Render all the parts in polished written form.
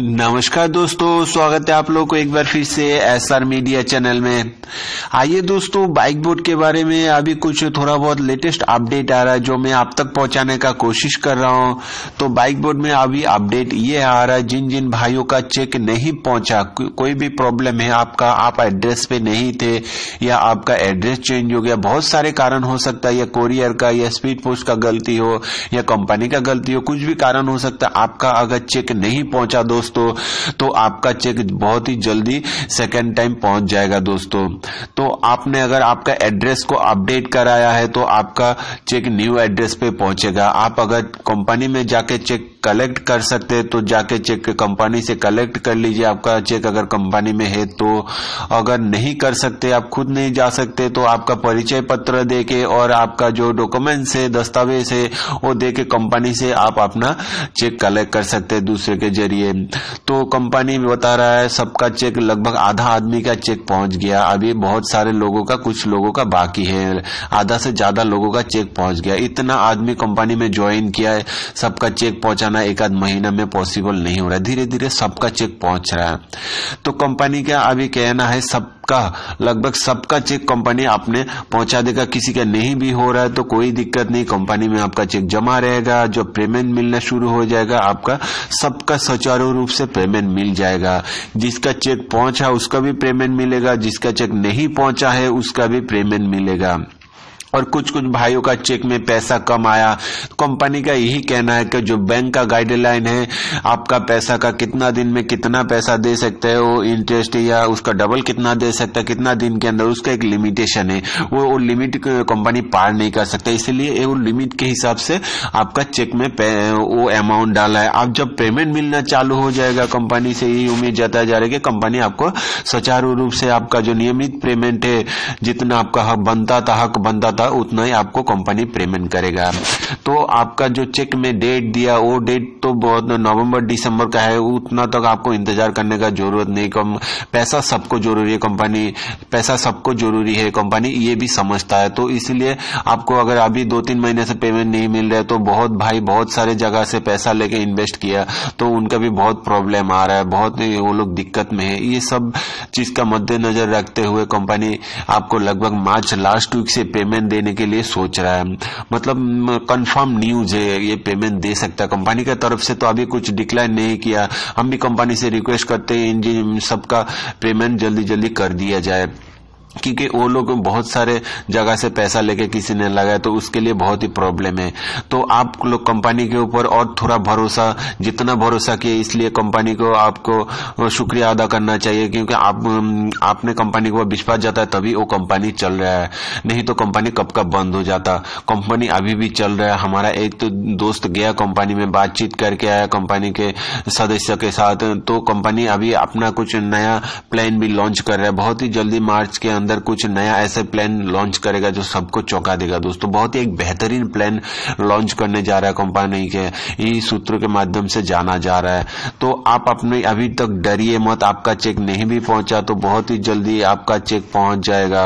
नमस्कार दोस्तों, स्वागत है आप लोग को एक बार फिर से एसआर मीडिया चैनल में। आइए दोस्तों, बाइक बोट के बारे में अभी कुछ थोड़ा बहुत लेटेस्ट अपडेट आ रहा है जो मैं आप तक पहुंचाने का कोशिश कर रहा हूं। तो बाइक बोट में अभी अपडेट ये आ रहा है, जिन जिन भाइयों का चेक नहीं पहुंचा, कोई भी प्रॉब्लम है आपका, आप एड्रेस पे नहीं थे या आपका एड्रेस चेंज हो गया, बहुत सारे कारण हो सकता है, या कोरियर का या स्पीड पोस्ट का गलती हो या कंपनी का गलती हो, कुछ भी कारण हो सकता है आपका अगर चेक नहीं पहुंचा दोस्तों, तो आपका चेक बहुत ही जल्दी सेकंड टाइम पहुंच जाएगा दोस्तों। तो आपने अगर आपका एड्रेस को अपडेट कराया है तो आपका चेक न्यू एड्रेस पे पहुंचेगा। आप अगर कंपनी में जाके चेक कलेक्ट कर सकते हैं तो जाके चेक कंपनी से कलेक्ट कर लीजिए आपका चेक अगर कंपनी में है तो। अगर नहीं कर सकते, आप खुद नहीं जा सकते, तो आपका परिचय पत्र देके और आपका जो डॉक्यूमेंट्स है, दस्तावेज है, वो देके कंपनी से आप अपना चेक कलेक्ट कर सकते हैं दूसरे के जरिए। तो कंपनी बता रहा है सबका चेक, लगभग आधा आदमी का चेक पहुंच गया, अभी बहुत सारे लोगों का, कुछ लोगों का बाकी है, आधा से ज्यादा लोगों का चेक पहुंच गया। इतना आदमी कंपनी में ज्वाइन किया है, सबका चेक पहुंचाना एक आध महीना में पॉसिबल नहीं हो रहा है, धीरे धीरे सबका चेक पहुंच रहा है। तो कंपनी का अभी कहना है सबका, लगभग सबका चेक कंपनी आपने पहुंचा देगा। किसी का नहीं भी हो रहा है तो कोई दिक्कत नहीं, कंपनी में आपका चेक जमा रहेगा। जो पेमेंट मिलना शुरू हो जाएगा आपका, सबका सुचारू रूप से पेमेंट मिल जाएगा। जिसका चेक पहुंचा उसका भी पेमेंट मिलेगा, जिसका चेक नहीं पहुंचा है उसका भी पेमेंट मिलेगा। और कुछ कुछ भाइयों का चेक में पैसा कम आया, कंपनी का यही कहना है कि जो बैंक का गाइडलाइन है, आपका पैसा का कितना दिन में कितना पैसा दे सकते हैं वो इंटरेस्ट, या उसका डबल कितना दे सकता है कितना दिन के अंदर, उसका एक लिमिटेशन है, वो लिमिट कंपनी पार नहीं कर सकता, इसलिए वो लिमिट के हिसाब से आपका चेक में वो अमाउंट डाला है। आप जब पेमेंट मिलना चालू हो जाएगा, कंपनी से यही उम्मीद जताई जा रही है कि कंपनी आपको सुचारू रूप से आपका जो नियमित पेमेंट है, जितना आपका हक बनता था उतना ही आपको कंपनी पेमेंट करेगा। तो आपका जो चेक में डेट दिया वो डेट तो बहुत नवंबर दिसंबर का है, उतना तक आपको इंतजार करने का जरूरत नहीं। पैसा सबको जरूरी है, कंपनी पैसा सबको जरूरी है, कंपनी ये भी समझता है। तो इसलिए आपको अगर अभी 2-3 महीने से पेमेंट नहीं मिल रहा है तो बहुत भाई बहुत सारे जगह से पैसा लेके इन्वेस्ट किया, तो उनका भी बहुत प्रॉब्लम आ रहा है, बहुत वो लोग दिक्कत में है। ये सब चीज का मद्देनजर रखते हुए कंपनी आपको लगभग मार्च लास्ट वीक से पेमेंट देने के लिए सोच रहा है, मतलब कंफर्म न्यूज है, ये पेमेंट दे सकता है। कंपनी की तरफ से तो अभी कुछ डिक्लाइन नहीं किया, हम भी कंपनी से रिक्वेस्ट करते हैं इन सबका पेमेंट जल्दी जल्दी कर दिया जाए, क्योंकि वो लोग बहुत सारे जगह से पैसा लेके किसी ने लगाया तो उसके लिए बहुत ही प्रॉब्लम है। तो आप लोग कंपनी के ऊपर और थोड़ा भरोसा, जितना भरोसा किए, इसलिए कंपनी को आपको शुक्रिया अदा करना चाहिए, क्योंकि आपने कंपनी को विश्वास जताया तभी वो कंपनी चल रहा है, नहीं तो कंपनी कब का बंद हो जाता। कंपनी अभी भी चल रहा है। हमारा एक तो दोस्त गया कंपनी में, बातचीत करके आया कंपनी के सदस्यों के साथ। तो कंपनी अभी अपना कुछ नया प्लान भी लॉन्च कर रहा है, बहुत ही जल्दी मार्च के अंदर कुछ नया ऐसे प्लान लॉन्च करेगा जो सबको चौंका देगा दोस्तों। बहुत ही एक बेहतरीन प्लान लॉन्च करने जा रहा है कंपनी के, यही सूत्रों के माध्यम से जाना जा रहा है। तो आप अपने अभी तक डरिए मत, आपका चेक नहीं भी पहुंचा तो बहुत ही जल्दी आपका चेक पहुंच जाएगा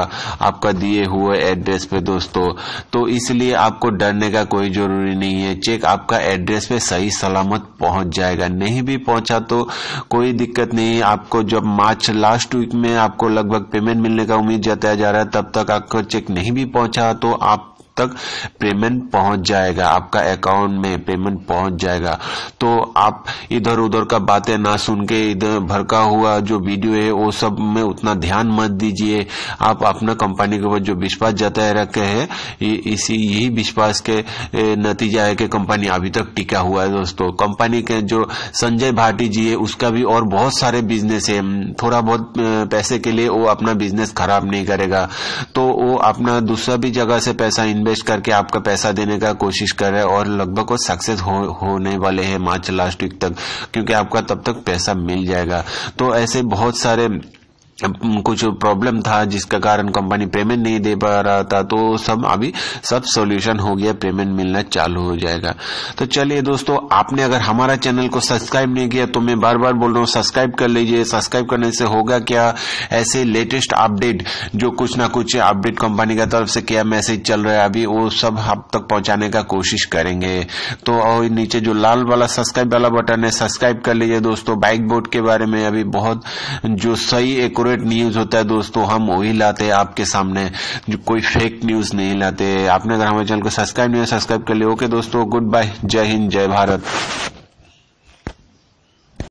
आपका दिए हुए एड्रेस पे दोस्तों। तो इसलिए आपको डरने का कोई जरूरी नहीं है, चेक आपका एड्रेस पे सही सलामत पहुंच जाएगा। नहीं भी पहुंचा तो कोई दिक्कत नहीं, आपको जब मार्च लास्ट वीक में आपको लगभग पेमेंट मिलने का उम्मीद जताया जा रहा है, तब तक आपका चेक नहीं भी पहुंचा तो आप तक पेमेंट पहुंच जाएगा, आपका अकाउंट में पेमेंट पहुंच जाएगा। तो आप इधर उधर का बातें ना सुन के, इधर भड़का हुआ जो वीडियो है वो सब में उतना ध्यान मत दीजिए। आप अपना कंपनी के ऊपर जो विश्वास जताए रखे हैं, इसी यही विश्वास के नतीजा है कि कंपनी अभी तक टिका हुआ है दोस्तों। कंपनी के जो संजय भाटी जी है, उसका भी और बहुत सारे बिजनेस है, थोड़ा बहुत पैसे के लिए वो अपना बिजनेस खराब नहीं करेगा, तो वो अपना दूसरा भी जगह से पैसा इन्वेस्ट करके आपका पैसा देने का कोशिश कर रहे हैं और लगभग वो सक्सेस होने वाले हैं मार्च लास्ट वीक तक, क्योंकि आपका तब तक पैसा मिल जाएगा। तो ऐसे बहुत सारे कुछ प्रॉब्लम था जिसका कारण कंपनी पेमेंट नहीं दे पा रहा था, तो अभी सब सॉल्यूशन हो गया, पेमेंट मिलना चालू हो जाएगा। तो चलिए दोस्तों, आपने अगर हमारा चैनल को सब्सक्राइब नहीं किया तो मैं बार बार बोल रहा हूँ सब्सक्राइब कर लीजिए। सब्सक्राइब करने से होगा क्या, ऐसे लेटेस्ट अपडेट जो कुछ ना कुछ अपडेट कंपनी की तरफ से क्या मैसेज चल रहा है अभी, वो सब आप तक पहुंचाने का कोशिश करेंगे। तो और नीचे जो लाल वाला सब्सक्राइब वाला बटन है, सब्सक्राइब कर लीजिए दोस्तों। बाइक बोट के बारे में अभी बहुत जो सही एक न्यूज होता है दोस्तों, हम वही लाते हैं आपके सामने, जो कोई फेक न्यूज नहीं लाते। आपने अगर हमारे चैनल को सब्सक्राइब नहीं है, सब्सक्राइब कर लिया। ओके दोस्तों, गुड बाय, जय हिंद, जय भारत।